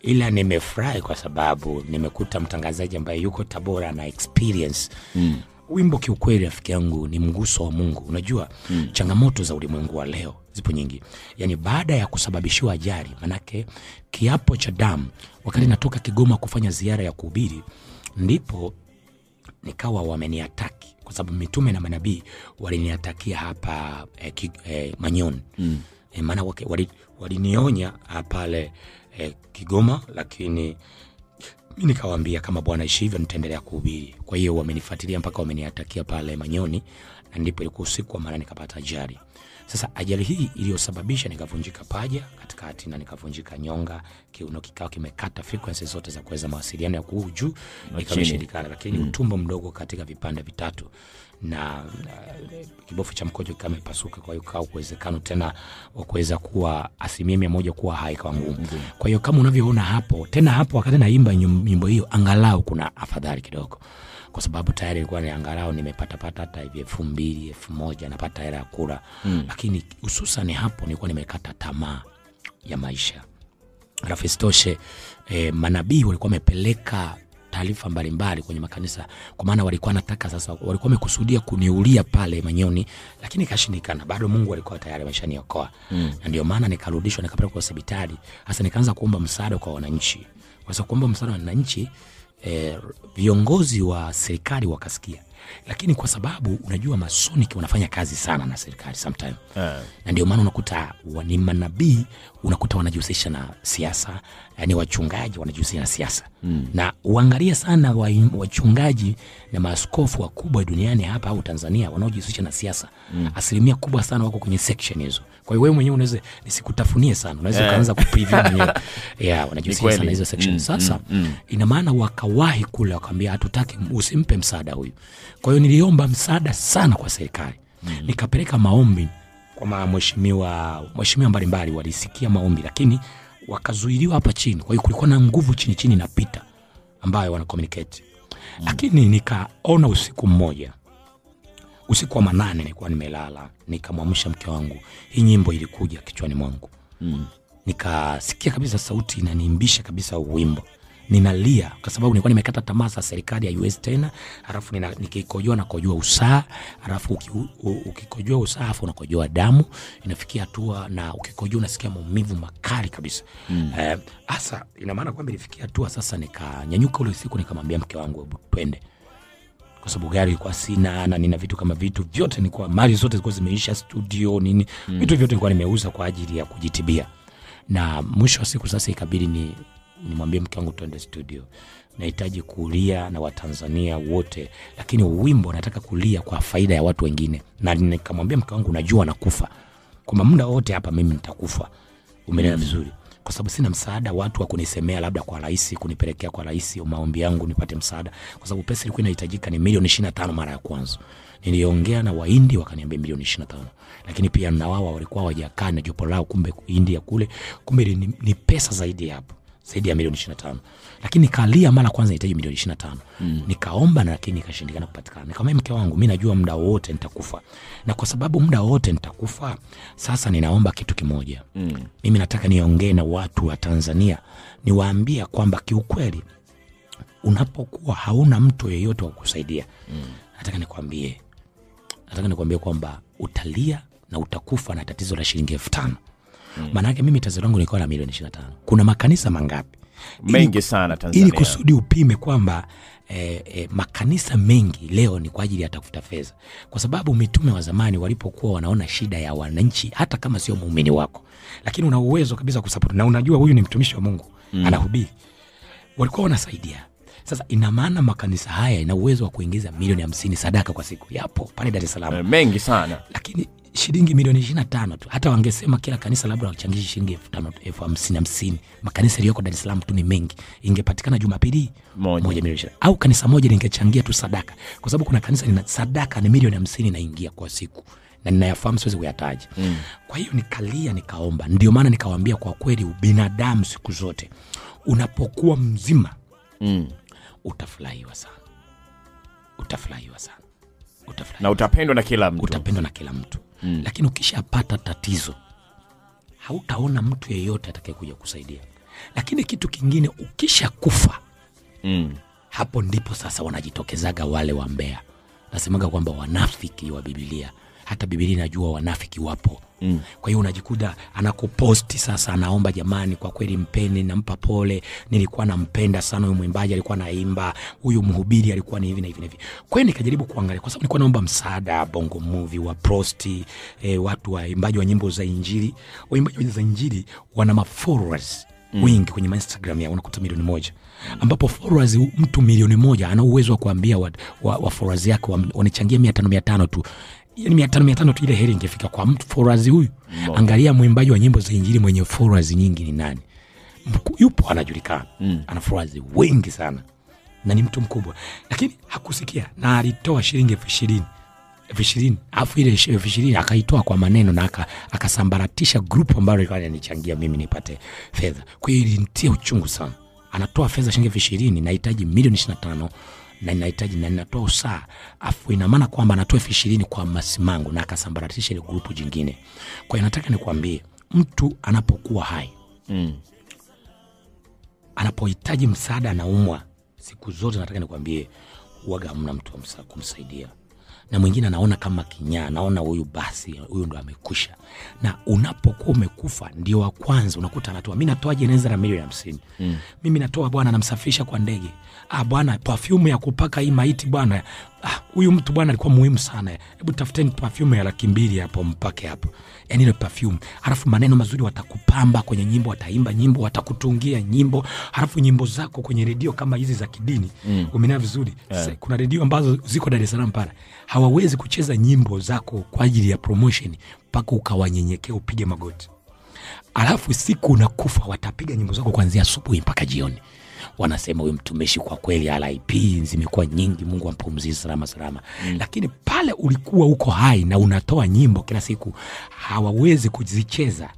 ila nimefurahi kwa sababu nimekuta mtangazaji ambaye yuko Tabora na experience mm. Wimbo kiukweli rafiki yangu ni mguso wa Mungu. Unajua mm. changamoto za ulimwengu wa leo zipo nyingi. Yaani baada ya kusababishiwa ajali, manake kiapo cha damu, wakati natoka Kigoma kufanya ziara ya kuhubiri, ndipo nikawa wameniataki, kwa sababu mitume na manabii waliniatakia hapa eh, ki, eh, Manyoni. Mm. Eh, maana walinionya pale eh, Kigoma, lakini mimi nikawaambia kama Bwana aishi hivyo nitaendelea kuhubiri. Kwa hiyo wamenifuatilia mpaka wameniatakia pale Manyoni, na ndipo ilikuwa usiku wa maana nikapata ajali. Sasa ajali hii iliyosababisha nikavunjika paja katikati na nikavunjika nyonga, kiuno kikao kimekata, frequencies zote za kuweza mawasiliano ya kuu juu ikamshindikana, lakini mm. utumbo mdogo katika vipande vitatu na, na kibofu cha mkojo kimepasuka. Kwa hiyo kwa uwezekano tena wa kuweza kuwa asilimia moja kuwa hai kwa ngumu. Mm. Kwa hiyo kama unavyoona hapo tena, hapo wakati naimba nyimbo hiyo angalau kuna afadhali kidogo, kwa sababu tayari ilikuwa ni angalau nimepata pata hata hivi elfu mbili elfu moja napata hela ya kula mm. lakini hususan hapo nilikuwa nimekata tamaa ya maisha. Rafistoshe eh, manabii walikuwa wamepeleka taarifa mbalimbali kwenye makanisa, kwa maana walikuwa nataka sasa, walikuwa wamekusudia kuniulia pale Manyoni, lakini kashindikana. Bado Mungu alikuwa tayari ameshaniokoa mm. na ndio maana nikarudishwa nikapelekwa hospitali. Sasa nikaanza kuomba msaada kwa wananchi. Sasa kuomba msaada kwa wananchi, E, viongozi wa serikali wakasikia, lakini kwa sababu unajua masoniki wanafanya kazi sana na serikali sometime yeah. na ndio maana unakuta ni manabii unakuta wanajihusisha na siasa, yani wachungaji wanajihusisha na siasa mm. na uangalia sana wa, wachungaji na maaskofu wakubwa duniani hapa au Tanzania wanaojihusisha na siasa mm. asilimia kubwa sana wako kwenye section hizo. Kwa hiyo wewe mwenyewe unaweza nisikutafunie sana, unaweza yeah. kuanza kupreview mwenyewe yeah, wanajihusisha sana hizo section mm. sasa mm. mm. ina maana wakawahi kule wakaambia hatutaki, usimpe msaada huyu. Kwa hiyo niliomba msaada sana kwa serikali. Mm -hmm. Nikapeleka maombi kwa mheshimiwa, mheshimiwa mbalimbali walisikia maombi, lakini wakazuiliwa hapa chini. Kwa hiyo kulikuwa na nguvu chini chini na pita ambayo wana communicate. Mm -hmm. Lakini nikaona usiku mmoja, usiku wa manane nilikuwa nimelala, nikamwamsha mke wangu. Hii nyimbo ilikuja kichwani mwangu. Mm -hmm. Nikasikia kabisa sauti inaniimbisha kabisa wimbo. Ninalia kwa sababu nilikuwa nimekata tamaa za serikali ya U S tena, alafu nikikojoa na kujua usaa, alafu ukikojoa usaa alafu unakojoa damu inafikia hatua, na ukikojoa unasikia maumivu makali kabisa. Mm. Eh, asa ina maana kwamba ilifikia hatua sasa nikanyanyuka ule usiku nikamwambia mke wangu twende. Kwa sababu gari ilikuwa sina na nina vitu kama vitu vyote nilikuwa mali zote zilikuwa zimeisha, studio nini, mm. vitu vyote nilikuwa nimeuza kwa ajili ya kujitibia. Na mwisho wa siku sasa ikabidi ni nimwambie mke wangu twende studio. Nahitaji kulia na Watanzania wote, lakini wimbo nataka kulia kwa faida ya watu wengine. Na nikamwambia mke wangu unajua nakufa. Kwa muda wote hapa mimi nitakufa. Umeelewa vizuri. Kwa sababu sina msaada watu wa kunisemea labda kwa rais, kunipelekea kwa rais maombi yangu nipate msaada. Kwa sababu pesa ilikuwa inahitajika ni milioni ishirini na tano mara ya kwanza. Niliongea na Wahindi wakaniambia milioni ishirini na tano. Lakini pia na wao walikuwa wajakaa na jopo lao, kumbe India kule, kumbe ni, ni pesa zaidi hapo. zaidi ya milioni ishirini na tano. Lakini nikalia mara kwanza nahitaji milioni ishirini na tano. Mm. Nikaomba na lakini ikashindikana kupatikana. Nikamwambia mke wangu, mimi najua muda wote nitakufa. Na kwa sababu muda wote nitakufa, sasa ninaomba kitu kimoja. Mm. Mimi nataka niongee na watu wa Tanzania, niwaambie kwamba kiukweli unapokuwa hauna mtu yeyote wa kukusaidia. Mm. Nataka nikwambie. Nataka nikwambie kwamba utalia na utakufa na tatizo la shilingi elfu tano. Mm. Manake mimi tatizo langu liko na milioni ishirini na tano. Kuna makanisa mangapi? Mengi sana Tanzania. Ili kusudi upime kwamba eh, eh, makanisa mengi leo ni kwa ajili ya tafuta fedha. Kwa sababu mitume wa zamani walipokuwa wanaona shida ya wananchi, hata kama sio muumini wako, lakini una uwezo kabisa kusupport na unajua huyu ni mtumishi wa Mungu, mm. anahubiri, walikuwa wanasaidia. Sasa ina maana makanisa haya ina uwezo wa kuingiza milioni hamsini sadaka kwa siku. Yapo pale Dar es Salaam. Mengi sana. Lakini shilingi milioni ishirini na tano tu. Hata wangesema kila kanisa labda wachangishe shilingi elfu tano elfu hamsini hamsini. Makanisa yaliyoko Dar es Salaam tu ni mengi. Ingepatikana Jumapili moja milioni ishirini. Au kanisa moja lingechangia tu sadaka. Kwa sababu kuna kanisa lina sadaka ni milioni hamsini na ingia kwa siku. Na ninayafahamu siwezi kuyataja. Mm. Kwa hiyo nikalia nikaomba. Ndio maana nikawaambia kwa kweli ubinadamu siku zote unapokuwa mzima, mm. utafurahiwa sana. Utafurahiwa sana. Utafurahiwa. Na utapendwa na kila mtu. Utapendwa na kila mtu. Mm. Lakini ukishapata tatizo, hautaona mtu yeyote atakayekuja kusaidia. Lakini kitu kingine ukishakufa, mm. hapo ndipo sasa wanajitokezaga wale wambea. Nasemaga kwamba wanafiki wa Biblia. Hata Biblia inajua wanafiki wapo. Mm. Kwa hiyo unajikuta anakuposti sasa, anaomba jamani kwa kweli mpeni, nampa pole, nilikuwa nampenda sana huyu mwimbaji alikuwa anaimba, huyu mhubiri alikuwa ni hivi na hivi na hivi. Kwa hiyo nikajaribu kuangalia kwa sababu nilikuwa naomba msaada Bongo Movie wa Prosti, eh, watu waimbaji wa nyimbo za injili. Waimbaji wa injili wana ma-followers mm. wengi kwenye Instagram ya unakuta milioni moja. Ambapo followers mtu milioni moja ana uwezo wa kuambia wa, wa, wa followers yake wanichangia mia tano mia tano tu. Yaani mia tano mia tano tu ile heri ingefika kwa mtu followers huyu. No. Angalia mwimbaji wa nyimbo za injili mwenye followers nyingi ni nani. Mku, yupo anajulikana. Mm. Ana followers wengi sana. Na ni mtu mkubwa. Lakini hakusikia na alitoa shilingi elfu ishirini. elfu ishirini. Alafu ile elfu ishirini akaitoa kwa maneno na aka akasambaratisha group ambalo ilikuwa inanichangia mimi nipate fedha. Kwa hiyo ilinitia uchungu sana. Anatoa fedha shilingi elfu ishirini, nahitaji milioni ishirini na tano. Na ninahitaji na ninatoa usaa afu ina maana kwamba anatoa elfu ishirini kwa masimango na akasambaratisha ile grupu jingine. Kwa hiyo nataka nikwambie mtu anapokuwa hai, mm. anapohitaji msaada na umwa, siku zote nataka nikwambie huaga hamna mtu wa kumsaidia. Na mwingine anaona kama kinyaa, naona huyu basi huyu ndo amekusha. Na unapokuwa umekufa ndio wa kwanza unakuta anatoa. Mimi natoa jeneza la milioni hamsini. Mm. Mimi natoa bwana namsafisha kwa ndege. Ah bwana perfume ya kupaka hii maiti bwana. Ah huyu mtu bwana alikuwa muhimu sana. Hebu tafuteni perfume ya laki mbili hapo mpake hapo. Yaani ile perfume. Alafu maneno mazuri watakupamba kwenye nyimbo, wataimba nyimbo, watakutungia nyimbo. Alafu nyimbo zako kwenye redio kama hizi za kidini, mm. umenea vizuri. Yeah. Kuna redio ambazo ziko Dar es Salaam pala. Hawawezi kucheza nyimbo zako kwa ajili ya promotion mpaka ukawanyenyekea upige magoti. Alafu siku unakufa watapiga nyimbo zako kuanzia asubuhi mpaka jioni. Wanasema huyu mtumishi kwa kweli R I P zimekuwa nyingi, Mungu ampumzishe salama salama. Mm. Lakini pale ulikuwa uko hai na unatoa nyimbo kila siku hawawezi kuzicheza.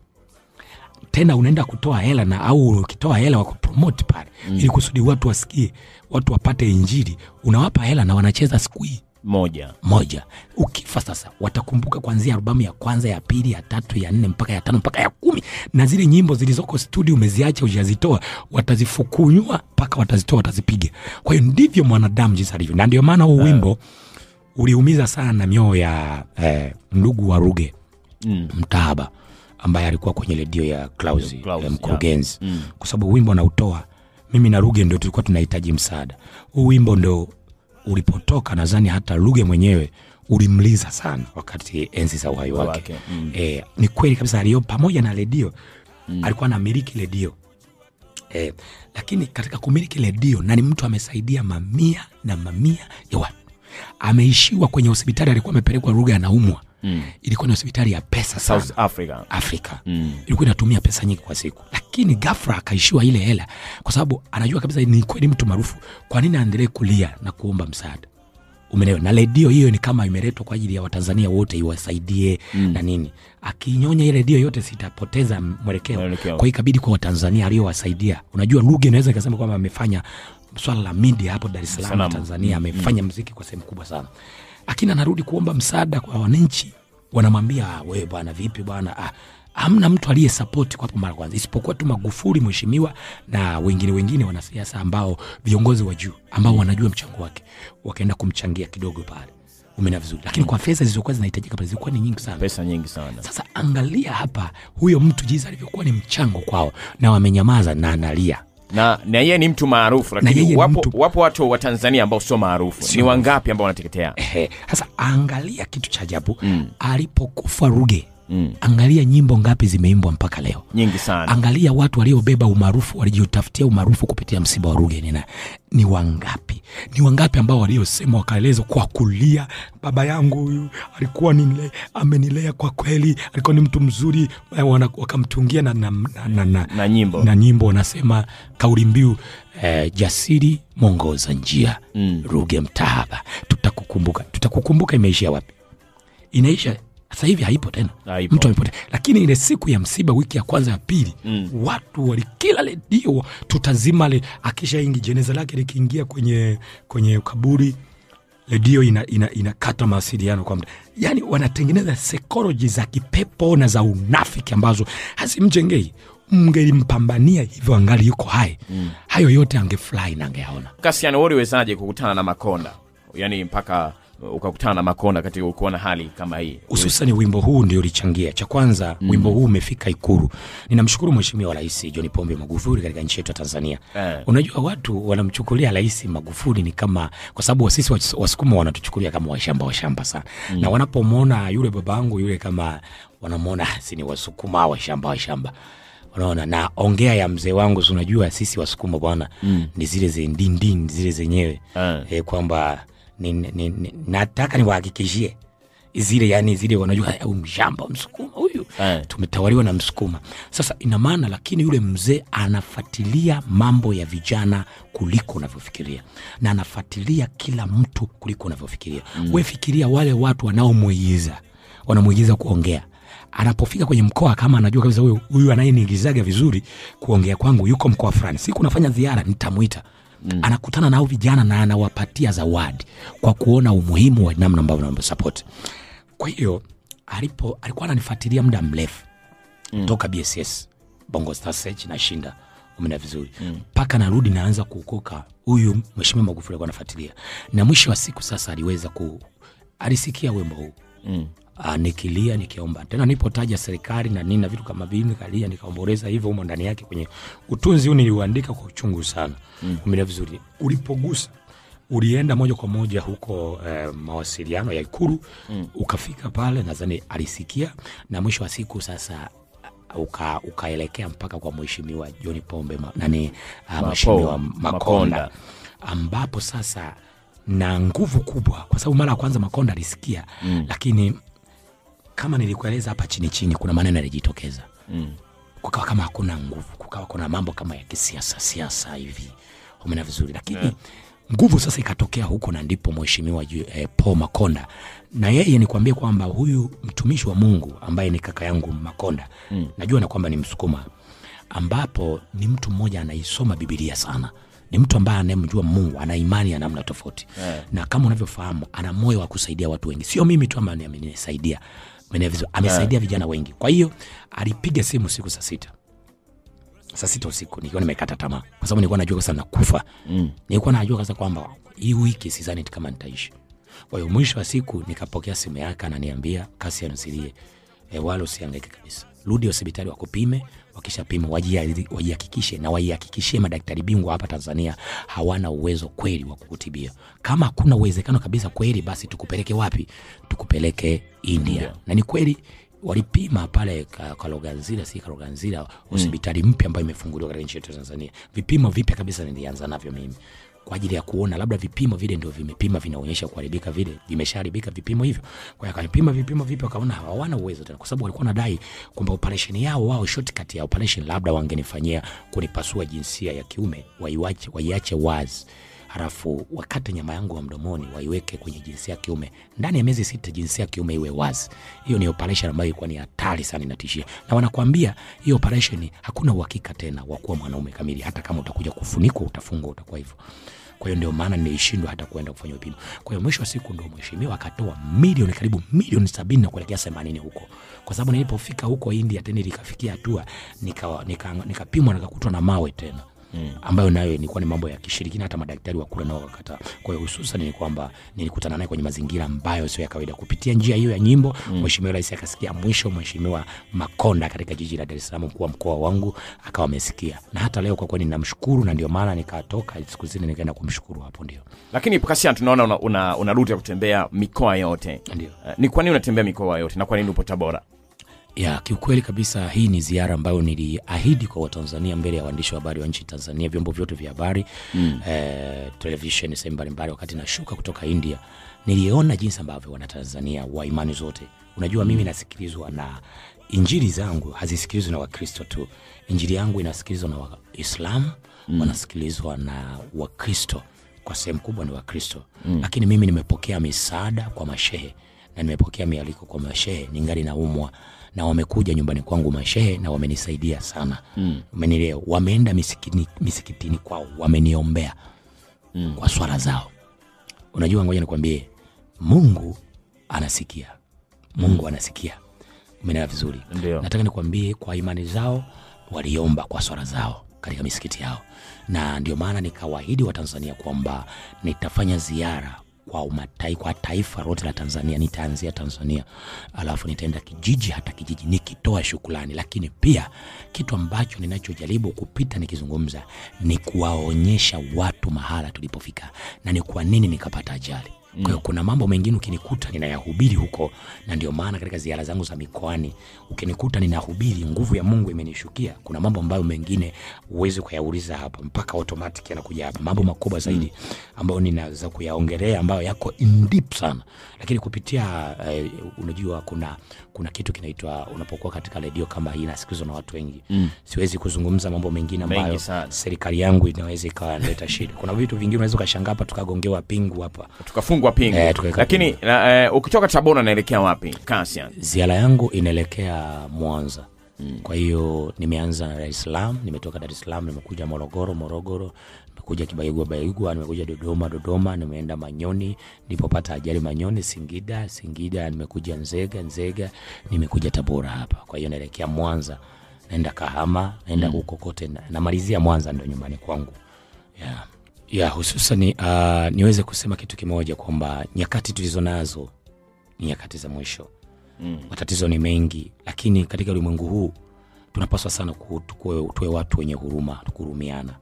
Tena unaenda kutoa hela na au ukitoa hela wa kupromote pale, mm. ili kusudi watu wasikie, watu wapate injili, unawapa hela na wanacheza siku hii. Moja. Moja. Ukifa sasa watakumbuka kuanzia albamu ya kwanza, ya pili, ya tatu, ya nne mpaka ya tano mpaka ya kumi. Na zile nyimbo zilizoko studio umeziacha hujazitoa, watazifukunywa mpaka watazitoa watazipiga. Kwa hiyo ndivyo mwanadamu jinsi alivyo. Na ndio maana huo wimbo uliumiza sana mioyo ya eh, ndugu wa Ruge. Mm. Mtahaba ambaye alikuwa kwenye redio ya Klausi Mkurugenzi. Yeah. Mm. Kwa sababu wimbo nautoa mimi na Ruge ndio tulikuwa tunahitaji msaada. Huo wimbo ndio ulipotoka nadhani hata Ruge mwenyewe ulimliza sana wakati enzi za uhai wake. Okay. Mm. Eh, ni kweli kabisa alio pamoja na redio, mm. alikuwa anamiliki redio. Eh, lakini katika kumiliki redio na ni mtu amesaidia mamia na mamia ya watu. Ameishiwa kwenye hospitali alikuwa amepelekwa Ruge anaumwa. Mm. Ilikuwa ni hospitali ya pesa sana. South Africa. Africa. Mm. Ilikuwa inatumia pesa nyingi kwa siku. Lakini ghafla akaishiwa ile hela kwa sababu anajua kabisa ni kweli mtu maarufu. Kwa nini aendelee kulia na kuomba msaada? Umeelewa? Na redio hiyo ni kama imeletwa kwa ajili ya Watanzania wote iwasaidie mm. na nini. Akinyonya ile redio yote sitapoteza mwelekeo. Mwelekeo. Kwa ikabidi kwa Watanzania aliyowasaidia. Unajua Ruge naweza nikasema kwamba amefanya swala la media hapo Dar es Salaam Tanzania, amefanya mm. muziki kwa sehemu kubwa sana. Akina narudi kuomba msaada kwa wananchi. Wanamwambia wewe bwana vipi bwana ah hamna mtu aliye support kwa hapo mara kwanza isipokuwa tu Magufuli mheshimiwa na wengine wengine wanasiasa ambao viongozi wa juu ambao wanajua mchango wake wakaenda kumchangia kidogo pale. Umeona vizuri. Lakini kwa pesa zilizokuwa zinahitajika pale zilikuwa ni nyingi sana. Pesa nyingi sana. Sasa angalia hapa huyo mtu jinsi alivyokuwa ni mchango kwao na wamenyamaza na analia. Na na yeye ni mtu maarufu lakini wapo mtu... wapo watu wa Tanzania ambao sio maarufu. Ni wangapi ambao wanateketea? Ehe. Sasa angalia kitu cha ajabu mm. alipokufa Ruge. Mm. Angalia nyimbo ngapi zimeimbwa mpaka leo. Nyingi sana. Angalia watu waliobeba umaarufu, walijitafutia umaarufu kupitia msiba wa Ruge nina. Ni wangapi? Ni wangapi ambao waliosema wakaelezwa kwa kulia, baba yangu huyu alikuwa ni amenilea kwa kweli, alikuwa ni mtu mzuri, wakamtungia na na na, na, na na nyimbo. Na nyimbo wanasema kauli mbiu eh, jasiri mongoza njia, mm. Ruge mtahaba. Tutakukumbuka. Tutakukumbuka imeishia wapi? Inaisha sasa hivi haipo tena. Haipo. Mtu amepotea. Lakini ile siku ya msiba wiki ya kwanza ya pili, mm. watu walikila redio tutazima le akishaingia jeneza lake likiingia kwenye kwenye kaburi, redio ina inakata ina mawasiliano kwa muda. Yaani wanatengeneza psychology za kipepo na za unafiki ambazo hasimjengei. Mngelimpambania hivyo angali yuko hai. Mm. Hayo yote angefly na angeyaona. Kasiano wewe wezaje kukutana na Makonda? Yaani mpaka ukakutana na Makonda katika ukiona hali kama hii. Hususan wimbo huu ndio ulichangia. Cha kwanza mm. wimbo huu umefika Ikulu. Ninamshukuru mheshimiwa Rais John Pombe Magufuli katika nchi yetu ya Tanzania. Eh. Unajua watu wanamchukulia Rais Magufuli ni kama kwa sababu sisi Wasukuma wanatuchukulia kama washamba washamba sana. Mm. Na wanapomwona yule babangu yule kama wanamuona si ni Wasukuma washamba washamba. Unaona na ongea ya mzee wangu unajua sisi Wasukuma bwana mm. ni zile zindindin zile zenyewe. Eh, eh kwamba Ni, ni, ni, nataka ni wahakikishie zile yani zile wanajua mshamba msukuma huyu eh. tumetawaliwa na msukuma sasa ina maana lakini yule mzee anafuatilia mambo ya vijana kuliko unavyofikiria na anafuatilia kila mtu kuliko unavyofikiria mm. wewe fikiria wale watu wanaomuigiza wanamuigiza kuongea anapofika kwenye mkoa kama anajua kabisa huyu huyu anayeniigizaga vizuri kuongea kwangu yuko mkoa fulani siku nafanya ziara nitamuita Mm. anakutana na hao vijana na anawapatia zawadi kwa kuona umuhimu wa namna ambavyo wana support. Kwa hiyo alipo alikuwa ananifuatilia muda mrefu mm. toka B S S Bongo Star Search na Shinda umeona vizuri mpaka mm. narudi naanza kuokoka huyu mheshimiwa Magufuli alikuwa anafuatilia na mwisho wa siku sasa aliweza ku alisikia wimbo huu mm. Uh, nikilia nikiomba tena nipotaja serikali na nini na vitu kama vile kalia nikaomboleza hivyo huko ndani yake kwenye utunzi huu niliuandika kwa uchungu sana mm. umeelewa vizuri ulipogusa ulienda moja kwa moja huko eh, mawasiliano ya Ikulu mm. ukafika pale nadhani alisikia na mwisho wa siku sasa uka ukaelekea mpaka kwa mheshimiwa John Pombe ma, nani uh, mheshimiwa Makonda ambapo sasa na nguvu kubwa kwa sababu mara ya kwanza Makonda alisikia mm. lakini kama nilikueleza hapa chini chini kuna maneno yalijitokeza. Mm. Kukawa kama hakuna nguvu, kukawa kuna mambo kama ya kisiasa siasa hivi. Umeona vizuri lakini yeah. nguvu sasa ikatokea huko na ndipo mheshimiwa eh, Paul Makonda. Na yeye ni kuambia kwamba huyu mtumishi wa Mungu ambaye ni kaka yangu Makonda. Mm. Najua na kwamba ni Msukuma ambapo ni mtu mmoja anaisoma Biblia sana. Ni mtu ambaye anamjua Mungu, ana imani ya namna tofauti. Yeah. Na kama unavyofahamu ana moyo wa kusaidia watu wengi. Sio mimi tu ambaye nimesaidia. Menevizo amesaidia vijana wengi. Kwa hiyo alipiga simu siku saa sita. Saa sita usiku nikiwa nimekata tamaa kwa sababu nilikuwa najua sana kufa. Mm. Nilikuwa najua kabisa kwamba hii wiki sidhani kama nitaishi. Kwa hiyo mwisho wa siku nikapokea simu yake ananiambia kasi anusilie. E, wala usihangaike kabisa. Rudi hospitali wakupime, wakishapima wajihakikishe na waihakikishie madaktari bingwa hapa Tanzania hawana uwezo kweli wa kukutibia. Kama kuna uwezekano kabisa kweli basi tukupeleke wapi? Tukupeleke India. Yeah. Na ni kweli walipima pale Kaloganzira si Kaloganzira hospitali mm. mpya ambayo imefunguliwa katika nchi yetu Tanzania. Vipimo vipya kabisa nilianza navyo mimi kwa ajili ya kuona labda vipimo vile ndio vimepima vinaonyesha kuharibika vile vimesharibika vipimo hivyo kwa hiyo akapima vipimo vipya akaona hawana uwezo tena kwa sababu walikuwa nadai kwamba operation yao wao shortcut ya operation labda wangenifanyia kunipasua jinsia ya kiume waiache waiache wazi halafu wakati nyama yangu wa mdomoni waiweke kwenye jinsia kiume. Ndani ya miezi sita jinsia kiume iwe wazi. Hiyo ni operation ambayo ilikuwa ni hatari sana, inatishia. Na wanakuambia hiyo operation hakuna uhakika tena wa kuwa mwanaume kamili, hata kama utakuja kufunikwa utafungwa utakuwa hivyo. Kwa hiyo ndio maana nilishindwa hata kwenda kufanya vipimo. Kwa hiyo mwisho wa siku ndio mheshimiwa akatoa milioni karibu milioni sabini na kuelekea themanini huko. Kwa sababu nilipofika huko India tena nilikafikia hatua nika nikapimwa nika nikakutwa na mawe tena. Mm. Ambayo nayo ilikuwa ni mambo ya kishirikina, hata madaktari wa kula nao wakakataa. Kwa hiyo hususan ni kwamba nilikutana naye kwenye mazingira ambayo sio ya kawaida. Kupitia njia hiyo ya nyimbo, mm. mheshimiwa rais akasikia, mwisho mheshimiwa Makonda katika jiji la Dar es Salaam kwa mkoa wangu akawa amesikia. Na hata leo kwa kweli ninamshukuru, na ndio maana nikatoka siku zile nikaenda kumshukuru hapo ndio. Lakini Pakasia tunaona una, una, una ruti ya kutembea mikoa yote. Ndio. Uh, ni kwa nini unatembea mikoa yote na kwa nini upo Tabora? Ya, kiukweli kabisa hii ni ziara ambayo niliahidi kwa Watanzania mbele ya waandishi wa habari wa nchi Tanzania, vyombo vyote vya habari, mm. eh, television, sehemu mbalimbali. Wakati nashuka kutoka India, niliona jinsi ambavyo wana Tanzania wa imani zote. Unajua mimi nasikilizwa na injili zangu, hazisikilizwi na Wakristo tu. Injili yangu inasikilizwa na Waislamu, mm. wanasikilizwa na Wakristo. Kwa sehemu kubwa ni Wakristo. Mm. Lakini mimi nimepokea misaada kwa mashehe, na nimepokea mialiko kwa mashehe ningali naumwa. Na wamekuja nyumbani kwangu mashehe na wamenisaidia sana. Mm. Umenileo, wameenda misikini, misikitini kwao, wameniombea mm. kwa swala zao. Unajua ngoja nikwambie, Mungu anasikia. Mungu anasikia. Umeelewa vizuri. Ndiyo. Nataka nikwambie kwa imani zao waliomba kwa swala zao katika misikiti yao. Na ndio maana nikawaahidi wa Tanzania kwamba nitafanya ziara kwa umatai kwa taifa lote la Tanzania. Nitaanzia Tanzania, alafu nitaenda kijiji hata kijiji nikitoa shukrani. Lakini pia kitu ambacho ninachojaribu kupita nikizungumza ni kuwaonyesha watu mahala tulipofika na ni kwa nini nikapata ajali. Mm. Kwa hiyo kuna mambo mengine ukinikuta ninayahubiri huko, na ndio maana katika ziara zangu za mikoani ukinikuta ninahubiri nguvu ya Mungu imenishukia. Kuna mambo ambayo mengine uweze kuyauliza hapa mpaka automatic yanakuja hapa, mambo makubwa zaidi ambayo ninaweza kuyaongelea ambayo yako in deep sana. Lakini kupitia uh, unajua kuna kuna kitu kinaitwa unapokuwa katika radio kama hii nasikizwa na watu wengi, mm. siwezi kuzungumza mambo mengine ambayo serikali yangu inaweza ikaleta shida. Kuna vitu vingine unaweza ukashangaa hapa tukagongewa pingu hapa tukafungwa Pingu. Eh, lakini na, eh, ukitoka Tabora naelekea wapi Kasia? Ziara yangu inaelekea Mwanza. Mm. Kwa hiyo nimeanza na Dar es Salaam, nimetoka Dar es Salaam, nimekuja Morogoro, Morogoro, nimekuja Kibayugwa, Bayugwa, nimekuja Dodoma, Dodoma, nimeenda Manyoni, nilipopata ajali Manyoni, Singida, Singida, nimekuja Nzega, Nzega, nimekuja Tabora hapa. Kwa hiyo naelekea Mwanza, naenda Kahama, naenda mm. huko kote na, na malizia Mwanza ndio nyumbani kwangu. Yeah. Ya hususan ni, uh, niweze kusema kitu kimoja kwamba nyakati tulizonazo ni nyakati za mwisho. Mm. Matatizo ni mengi, lakini katika ulimwengu huu tunapaswa sana kuwe watu wenye huruma, kuhurumiana.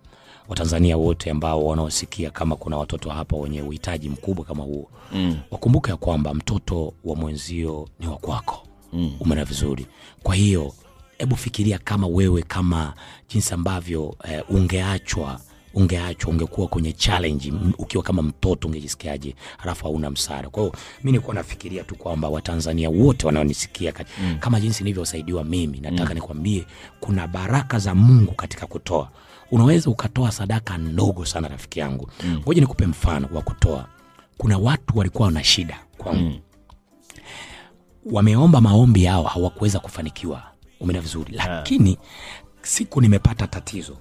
Watanzania wote ambao wanaosikia kama kuna watoto hapa wenye uhitaji mkubwa kama huo, mm. wakumbuke kwamba mtoto wa mwenzio ni wa kwako. Mm. Umeona vizuri. Kwa hiyo hebu fikiria kama wewe kama jinsi ambavyo eh, ungeachwa ungeachwa ungekuwa kwenye challenge ukiwa kama mtoto ungejisikiaje halafu hauna msaada. Kwa hiyo mimi nilikuwa nafikiria tu kwamba Watanzania wote wanaonisikia mm. kama jinsi nilivyosaidiwa mimi, nataka mm. nikwambie kuna baraka za Mungu katika kutoa. Unaweza ukatoa sadaka ndogo sana rafiki yangu. Ngoja mm. nikupe mfano wa kutoa. Kuna watu walikuwa na shida kwangu. Mm. Wameomba maombi yao hawakuweza kufanikiwa. Umeona vizuri. Lakini siku nimepata tatizo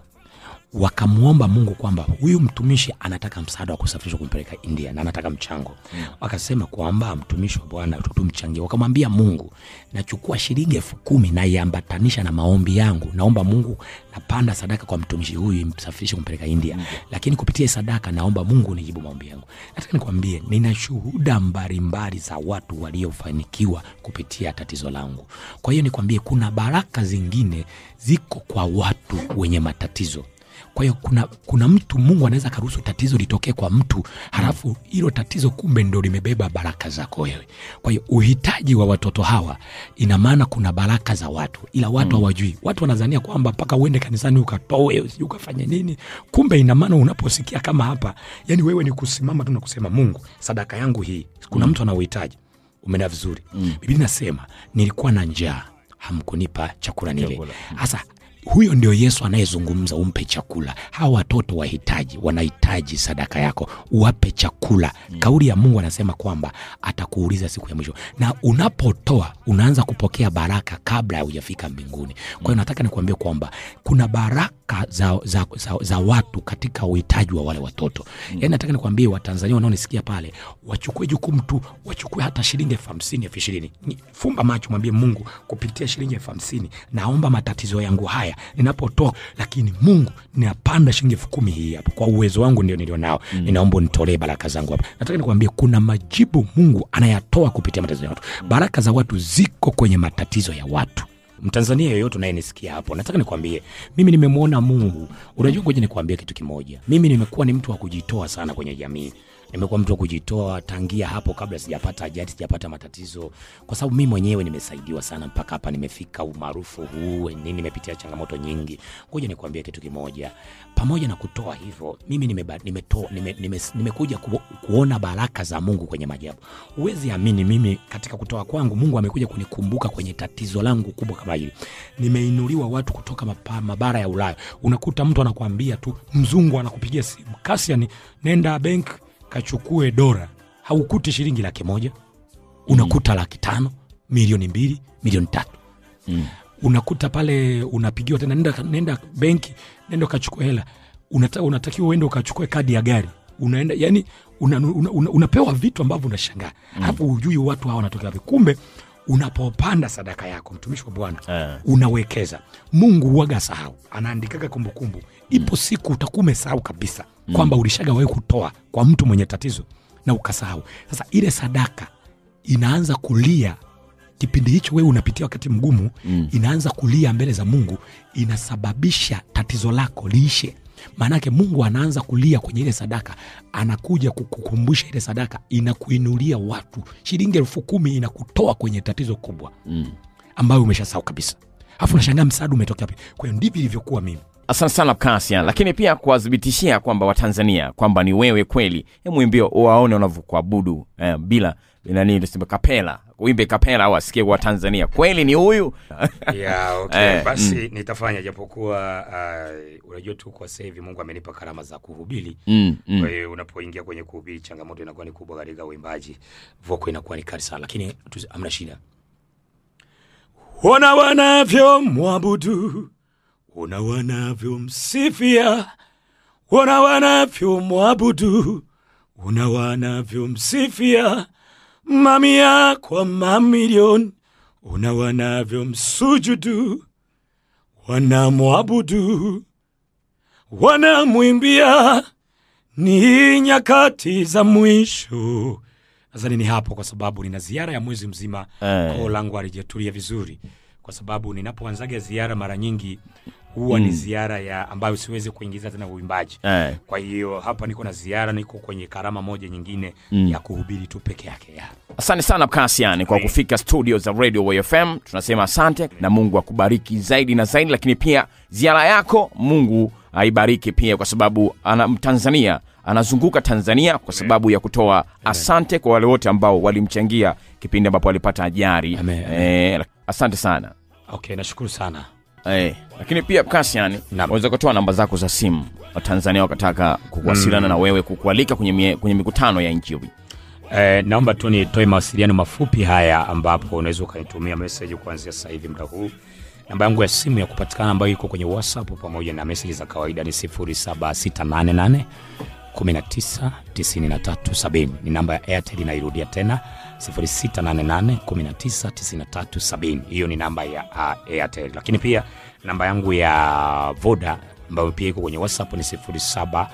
wakamuomba Mungu kwamba huyu mtumishi anataka msaada wa kusafirishwa kumpeleka India na anataka mchango. Mm. Wakasema kwamba mtumishi wa Bwana tutumchangie. Wakamwambia Mungu, nachukua shilingi elfu kumi na iambatanisha na maombi yangu. Naomba Mungu napanda sadaka kwa mtumishi huyu imsafirishe kumpeleka India. Mm. Lakini kupitia sadaka naomba Mungu nijibu maombi yangu. Nataka nikwambie nina shuhuda mbalimbali za watu waliofanikiwa kupitia tatizo langu. Kwa hiyo nikwambie kuna baraka zingine ziko kwa watu wenye matatizo. Kwa hiyo kuna kuna mtu Mungu anaweza karuhusu tatizo litokee kwa mtu, halafu hilo tatizo kumbe ndio limebeba baraka zako wewe. Kwa hiyo uhitaji wa watoto hawa ina maana kuna baraka za watu, ila watu hawajui. Mm. Watu wanadhania kwamba paka uende kanisani ukatoe ukafanye nini, kumbe ina maana unaposikia kama hapa yani wewe ni kusimama tu na kusema Mungu sadaka yangu hii kuna mm. mtu anauhitaji. Umeelewa vizuri. Mm. Biblia inasema nilikuwa na njaa hamkunipa chakula nile. Hasa Huyo ndio Yesu anayezungumza, umpe chakula. Hawa watoto wahitaji, wanahitaji sadaka yako, uwape chakula. Mm. Kauli ya Mungu anasema kwamba atakuuliza siku ya mwisho. Na unapotoa, unaanza kupokea baraka kabla hujafika mbinguni. Kwa hiyo nataka nikwambie kwamba kuna baraka za, za, za, za watu katika uhitaji wa wale watoto. Mm. Yaani nataka nikwambie Watanzania wanaonisikia pale, wachukue jukumu tu, wachukue hata shilingi elfu hamsini, elfu ishirini. Fumba macho, mwambie Mungu, kupitia shilingi elfu hamsini naomba matatizo yangu haya ninapotoa, lakini Mungu ninapanda shilingi elfu kumi hii hapa kwa uwezo wangu ndio nilionao. Mm. Ninaomba unitolee baraka zangu hapa. Nataka nikwambie kuna majibu Mungu anayatoa kupitia matatizo ya watu. Baraka za watu ziko kwenye matatizo ya watu. Mtanzania yoyote unayenisikia hapo, nataka nikwambie mimi nimemuona Mungu. Unajua ngoje nikwambie kitu kimoja. Mimi nimekuwa ni mtu wa kujitoa sana kwenye jamii. Nimekuwa mtu wa kujitoa tangia hapo kabla sijapata ajali, sijapata matatizo. Kwa sababu mimi mwenyewe nimesaidiwa sana mpaka hapa nimefika umaarufu huu, nini nimepitia changamoto nyingi. Ngoja nikwambie kitu kimoja. Pamoja na kutoa hivyo, mimi nimekuja nime nime, nime, nime ku, kuona baraka za Mungu kwenye majabu. Uwezi amini mimi katika kutoa kwangu Mungu amekuja kunikumbuka kwenye tatizo langu kubwa kama hili. Nimeinuliwa watu kutoka mapa, mabara ya Ulaya. Unakuta mtu anakuambia tu, mzungu anakupigia simu, Kasian, nenda bank kachukue dola. Haukuti shilingi laki moja. Unakuta laki tano, milioni mbili, milioni tatu. Mm. Unakuta pale unapigiwa tena, nenda, nenda benki, nenda kachukue hela. Unata, unatakiwa uende ukachukue kadi ya gari. Unaenda, yani unapewa una, una, una vitu ambavyo unashangaa. Mm. Hapo hujui watu hao wanatoka wapi. Kumbe unapopanda sadaka yako mtumishi wa Bwana, yeah, unawekeza. Mungu huaga sahau, anaandikaga kumbukumbu. Ipo siku utakuwa umesahau kabisa kwamba ulishaga wewe kutoa kwa mtu mwenye tatizo na ukasahau. Sasa ile sadaka inaanza kulia kipindi hicho wewe unapitia wakati mgumu, mm, inaanza kulia mbele za Mungu, inasababisha tatizo lako liishe. Manake Mungu anaanza kulia kwenye ile sadaka, anakuja kukukumbusha ile sadaka, inakuinulia watu. Shilingi elfu kumi inakutoa kwenye tatizo kubwa, mm, ambayo umeshasahau kabisa. Alafu unashangaa msaada umetokea wapi. Kwa hiyo ndivyo ilivyokuwa mimi. Asante sana Kasian, lakini pia kuwadhibitishia kwamba Watanzania kwamba ni wewe kweli. Hebu imbie waone wanavyokuabudu, eh, bila nani tuseme kapela. Uimbe kapela wasikie Watanzania kweli ni huyu. Yeah, okay. Eh, basi mm. nitafanya japokuwa uh, unajua tu kwa sasa hivi Mungu amenipa karama za kuhubiri. Mm, mm. Kwa hiyo unapoingia kwenye kuhubiri changamoto inakuwa ni kubwa katika uimbaji. Voko inakuwa ni kali sana, lakini hamna shida. Wana wanavyo mwabudu, wana wanavyo msifia, wana wanavyo mwabudu, wana wanavyo msifia, mamia kwa mamilioni, wana wanavyo msujudu, wana mwabudu, wana mwimbia, ni nyakati za mwisho. Nazani ni hapo kwa sababu nina ziara ya mwezi mzima, hey, kwa langu alijetulia vizuri. Kwa sababu ninapoanzaga ziara mara nyingi huwa mm. ni ziara ya ambayo siwezi kuingiza tena uimbaji. Hey. Kwa hiyo hapa niko na ziara, niko kwenye karama moja nyingine mm. ya kuhubiri tu peke yake ya. Asante sana Kasian kwa kufika studio za Radio Way F M. Tunasema asante na Mungu akubariki zaidi na zaidi, lakini pia ziara yako Mungu aibariki pia kwa sababu ana Mtanzania anazunguka Tanzania kwa sababu ya kutoa. Asante kwa wale wote ambao walimchangia kipindi ambapo walipata ajali. Eh, asante sana. Okay, nashukuru sana. Eh, lakini pia Kasian, unaweza kutoa namba zako za simu Watanzania wakataka kuwasiliana mm. na wewe, kukualika kwenye kwenye mikutano ya nchi hivi. Eh, naomba tu nitoe mawasiliano mafupi haya ambapo unaweza ukanitumia message kuanzia sasa hivi muda huu. Namba yangu ya simu ya kupatikana ambayo iko kwenye WhatsApp pamoja na message za kawaida ni sifuri saba sita nane nane kumi na tisa tisini na tatu sabini. Ni namba ya Airtel, nairudia tena sifuri sita nane nane kumi na tisa tisini na tatu sabini. Hiyo ni namba ya uh, Airtel. Lakini pia namba yangu ya Voda ambayo pia iko kwenye WhatsApp ni sifuri saba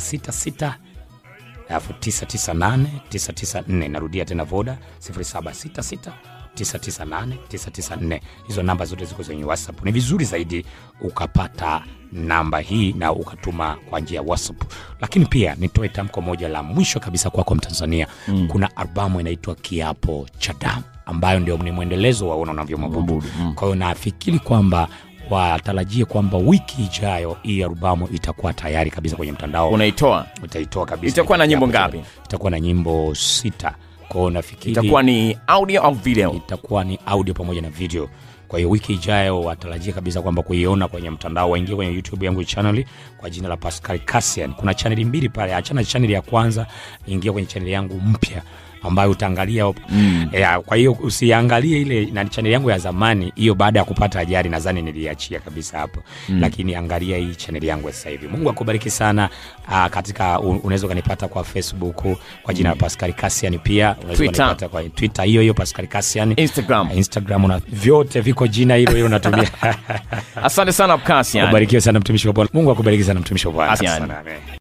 sita sita tisa tisa nane tisa tisa nne. Narudia tena Voda sifuri saba sita sita tisa tisa nane tisa tisa nne. Hizo namba zote ziko kwenye WhatsApp. Ni vizuri zaidi ukapata namba hii na ukatuma kwa njia ya WhatsApp. Lakini pia nitoe tamko moja la mwisho kabisa kwako Mtanzania. Mm. Kuna albamu inaitwa Kiapo cha Damu ambayo ndio ni mwendelezo wa Ona Unavyomwabudu. Mm. Kwa hiyo nafikiri kwamba watarajie kwamba wiki ijayo hii albamu itakuwa tayari kabisa kwenye mtandao. Unaitoa? Utaitoa kabisa. Itakuwa na nyimbo ngapi? Itakuwa na nyimbo sita. Kwa nafikiri itakuwa ni audio au video? Itakuwa ni audio pamoja na video. Kwa hiyo wiki ijayo watarajia kabisa kwamba kuiona kwenye mtandao, waingie kwenye YouTube yangu channel kwa jina la Pascal Cassian. Kuna channel mbili pale, achana channel ya kwanza, ingia kwenye channel yangu mpya ambayo utaangalia mm. ya, kwa hiyo usiangalie ile na channel yangu ya zamani, hiyo baada ya kupata ajali nadhani niliachia kabisa hapo mm. lakini angalia hii channel yangu sasa hivi. Mungu akubariki sana. Uh, katika unaweza kunipata kwa Facebook kwa jina la mm. Pascal Cassian, pia unaweza kunipata kwa Twitter hiyo hiyo Pascal Cassian, Instagram uh, Instagram una vyote viko jina hilo hilo unatumia. Asante sana Cassian. Ubarikiwe sana mtumishi wa Bwana. Mungu akubariki sana mtumishi wa Bwana. Asante sana.